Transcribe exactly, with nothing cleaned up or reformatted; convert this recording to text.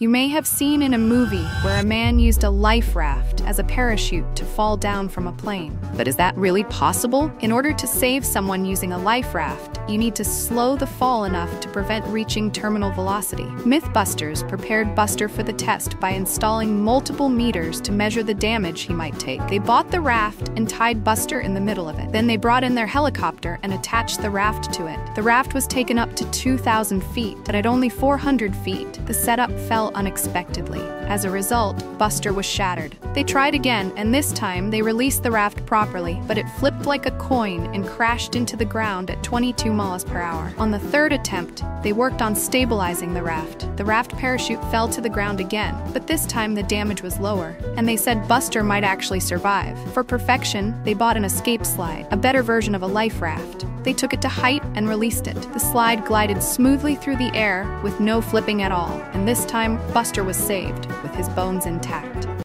You may have seen in a movie where a man used a life raft as a parachute to fall down from a plane. But is that really possible? In order to save someone using a life raft, you need to slow the fall enough to prevent reaching terminal velocity. MythBusters prepared Buster for the test by installing multiple meters to measure the damage he might take. They bought the raft and tied Buster in the middle of it. Then they brought in their helicopter and attached the raft to it. The raft was taken up to two thousand feet, but at only four hundred feet, the setup fell unexpectedly. As a result, Buster was shattered. They tried again, and this time they released the raft properly, but it flipped like a coin and crashed into the ground at twenty-two miles per hour. On the third attempt, they worked on stabilizing the raft. The raft parachute fell to the ground again, but this time the damage was lower, and they said Buster might actually survive. For perfection, they bought an escape slide, a better version of a life raft. They took it to height and released it. The slide glided smoothly through the air with no flipping at all, and this time Buster was saved with his bones intact.